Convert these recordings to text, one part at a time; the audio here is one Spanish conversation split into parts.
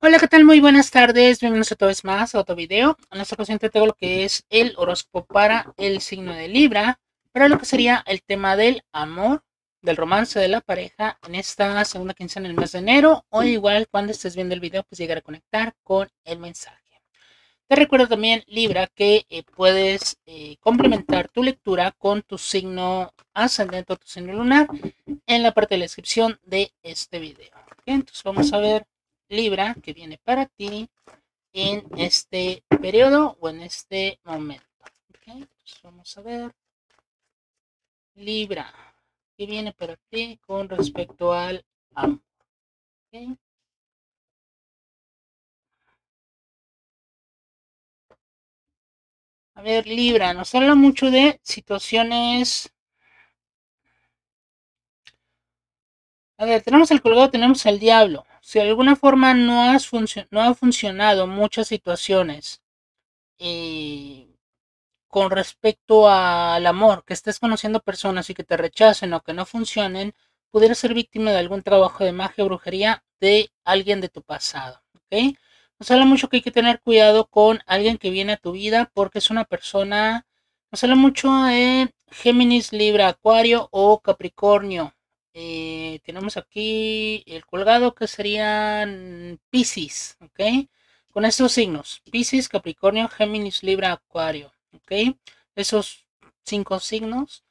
Hola, ¿qué tal? Muy buenas tardes. Bienvenidos otra vez más a otro video. En esta ocasión te traigo lo que es el horóscopo para el signo de Libra, para lo que sería el tema del amor, del romance de la pareja en esta segunda quincena del mes de enero, o igual cuando estés viendo el video, pues llegar a conectar con el mensaje. Te recuerdo también, Libra, que puedes complementar tu lectura con tu signo ascendente o tu signo lunar en la parte de la descripción de este video. ¿Ok? Entonces vamos a ver Libra, que viene para ti en este periodo o en este momento. ¿Okay? Pues vamos a ver Libra, que viene para ti con respecto al amor. ¿Okay? A ver, Libra, nos habla mucho de situaciones. A ver, tenemos el colgado, tenemos el diablo. Si de alguna forma no ha funcionado muchas situaciones con respecto al amor, que estés conociendo personas y que te rechacen o que no funcionen, pudieras ser víctima de algún trabajo de magia o brujería de alguien de tu pasado. ¿Okay? Nos habla mucho que hay que tener cuidado con alguien que viene a tu vida porque es una persona. Nos habla mucho de Géminis, Libra, Acuario o Capricornio. Tenemos aquí el colgado que serían Piscis, ¿ok? Con estos signos, Piscis, Capricornio, Géminis, Libra, Acuario, ¿ok? Esos 5 signos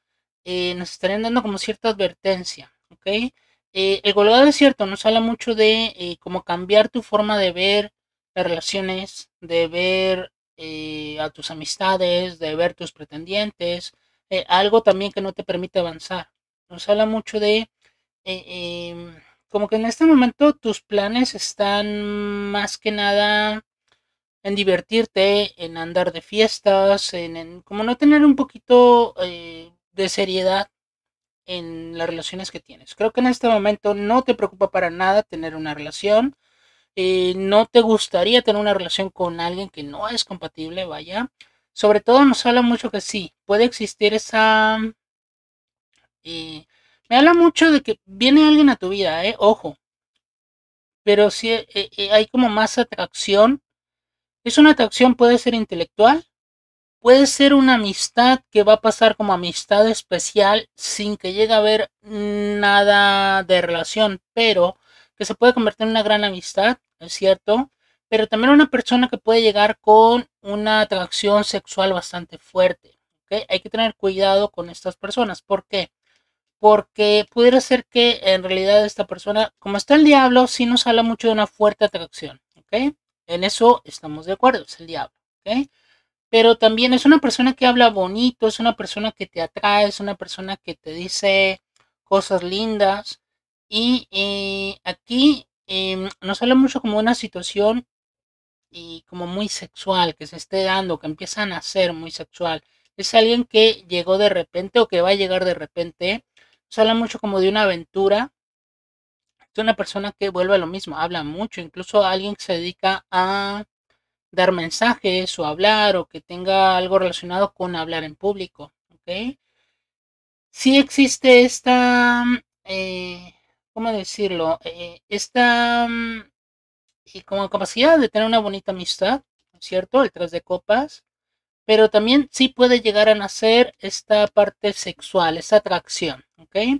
nos estarían dando como cierta advertencia, ¿ok? El colgado es cierto, nos habla mucho de cómo cambiar tu forma de ver las relaciones, de ver a tus amistades, de ver tus pretendientes, algo también que no te permite avanzar. Nos habla mucho de como que en este momento tus planes están más que nada en divertirte, en andar de fiestas, en como no tener un poquito de seriedad en las relaciones que tienes. Creo que en este momento no te preocupa para nada tener una relación. No te gustaría tener una relación con alguien que no es compatible, vaya. Sobre todo nos habla mucho que sí, puede existir esa... me habla mucho de que viene alguien a tu vida, ojo, pero si hay como más atracción. Es una atracción, puede ser intelectual, puede ser una amistad que va a pasar como amistad especial sin que llegue a haber nada de relación, pero que se puede convertir en una gran amistad, es cierto, pero también una persona que puede llegar con una atracción sexual bastante fuerte, ¿okay? Hay que tener cuidado con estas personas. ¿Por qué? Porque pudiera ser que en realidad esta persona, como está el diablo, sí nos habla mucho de una fuerte atracción, ¿ok? En eso estamos de acuerdo, es el diablo, ¿ok? Pero también es una persona que habla bonito, es una persona que te atrae, es una persona que te dice cosas lindas. Y aquí nos habla mucho como una situación y como muy sexual, que se esté dando, que empiezan a ser muy sexual. Es alguien que llegó de repente o que va a llegar de repente. Se habla mucho como de una aventura. Es una persona que vuelve a lo mismo, habla mucho. Incluso alguien que se dedica a dar mensajes o hablar o que tenga algo relacionado con hablar en público. ¿Okay? Sí existe esta, ¿cómo decirlo? Esta como capacidad de tener una bonita amistad, ¿cierto? El 3 de copas. Pero también sí puede llegar a nacer esta parte sexual, esta atracción, ¿ok?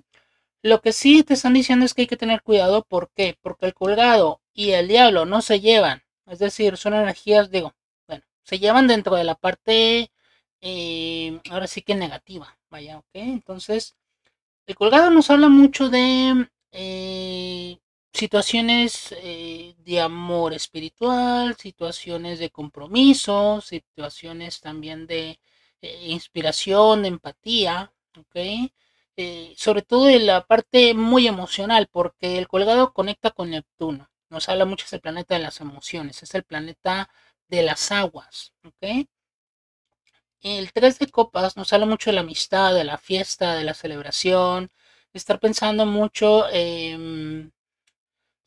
Lo que sí te están diciendo es que hay que tener cuidado. ¿Por qué? Porque el colgado y el diablo no se llevan. Es decir, son energías, se llevan dentro de la parte, ahora sí que negativa, vaya, ¿ok? Entonces, el colgado nos habla mucho de situaciones de amor espiritual, situaciones de compromiso, situaciones también de inspiración, de empatía, ¿ok? Sobre todo de la parte muy emocional, porque el colgado conecta con Neptuno. Nos habla mucho del planeta de las emociones, es el planeta de las aguas, ¿ok? El 3 de copas nos habla mucho de la amistad, de la fiesta, de la celebración, estar pensando mucho...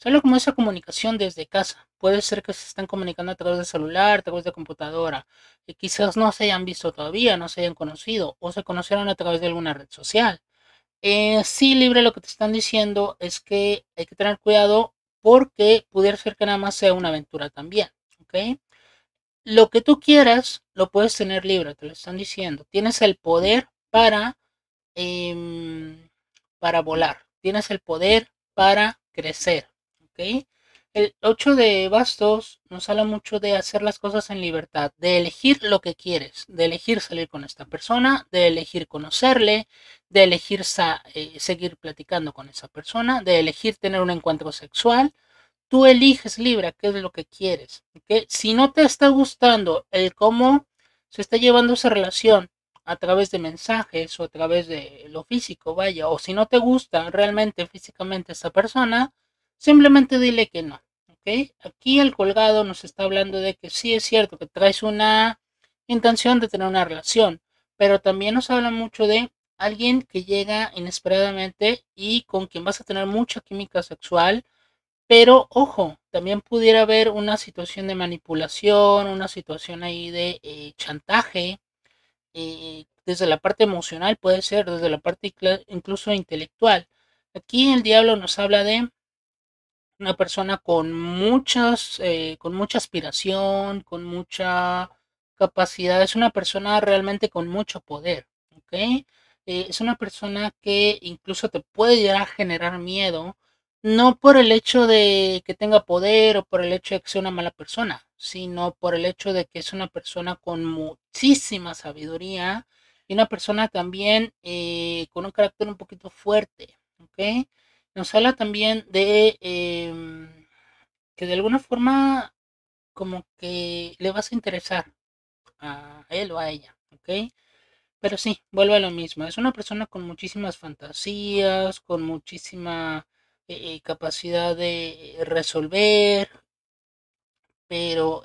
Solo como esa comunicación desde casa. Puede ser que se están comunicando a través del celular, a través de computadora. Y quizás no se hayan visto todavía, no se hayan conocido. O se conocieron a través de alguna red social. Sí, Libra, lo que te están diciendo es que hay que tener cuidado porque pudiera ser que nada más sea una aventura también, ¿ok? Lo que tú quieras lo puedes tener, Libra, te lo están diciendo. Tienes el poder para volar, tienes el poder para crecer, ¿ok? El 8 de bastos nos habla mucho de hacer las cosas en libertad, de elegir lo que quieres, de elegir salir con esta persona, de elegir conocerle, de elegir seguir platicando con esa persona, de elegir tener un encuentro sexual. Tú eliges, Libra, qué es lo que quieres, ¿okay? Si no te está gustando el cómo se está llevando esa relación a través de mensajes o a través de lo físico, vaya, o si no te gusta realmente físicamente esa persona, simplemente dile que no, ¿ok? Aquí el colgado nos está hablando de que sí es cierto que traes una intención de tener una relación, pero también nos habla mucho de alguien que llega inesperadamente y con quien vas a tener mucha química sexual, pero ojo, también pudiera haber una situación de manipulación, una situación ahí de chantaje, desde la parte emocional puede ser, desde la parte incluso intelectual. Aquí el diablo nos habla de una persona con mucha aspiración, con mucha capacidad. Es una persona realmente con mucho poder, ¿ok? Es una persona que incluso te puede llegar a generar miedo, no por el hecho de que tenga poder o por el hecho de que sea una mala persona, sino por el hecho de que es una persona con muchísima sabiduría y una persona también con un carácter un poquito fuerte, ¿ok? Nos habla también de que de alguna forma como que le vas a interesar a él o a ella, ¿ok? Pero sí, vuelve a lo mismo. Es una persona con muchísimas fantasías, con muchísima capacidad de resolver, pero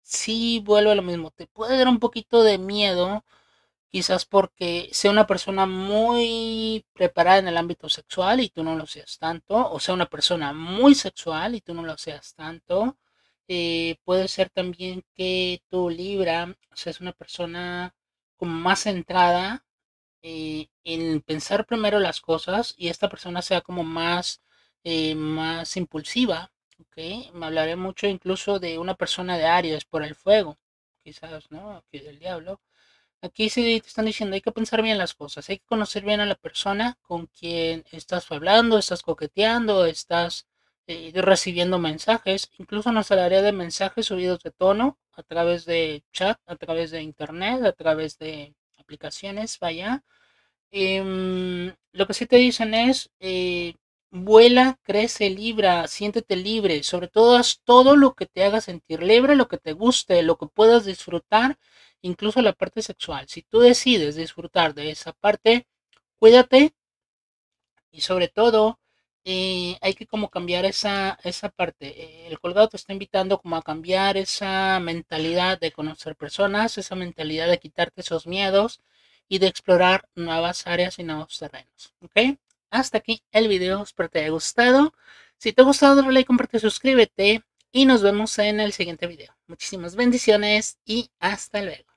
sí, vuelve a lo mismo. Te puede dar un poquito de miedo, quizás porque sea una persona muy preparada en el ámbito sexual y tú no lo seas tanto, o sea, una persona muy sexual y tú no lo seas tanto. Puede ser también que tú, Libra, seas una persona como más centrada en pensar primero las cosas y esta persona sea como más impulsiva, ¿ok? Me hablaré mucho incluso de una persona de Aries por el fuego, quizás, ¿no? Aquí del diablo. Aquí sí te están diciendo, hay que pensar bien las cosas, hay que conocer bien a la persona con quien estás hablando, estás coqueteando, estás recibiendo mensajes. Incluso nos hablaría de mensajes subidos de tono a través de chat, a través de internet, a través de aplicaciones, vaya. Lo que sí te dicen es, vuela, crece, Libra, siéntete libre. Sobre todo, haz todo lo que te haga sentir libre, lo que te guste, lo que puedas disfrutar. Incluso la parte sexual, si tú decides disfrutar de esa parte, cuídate y sobre todo hay que como cambiar esa parte. El colgado te está invitando como a cambiar esa mentalidad de conocer personas, esa mentalidad de quitarte esos miedos y de explorar nuevas áreas y nuevos terrenos, ¿ok? Hasta aquí el video, espero te haya gustado. Si te ha gustado, dale like, comparte, suscríbete y nos vemos en el siguiente video. Muchísimas bendiciones y hasta luego.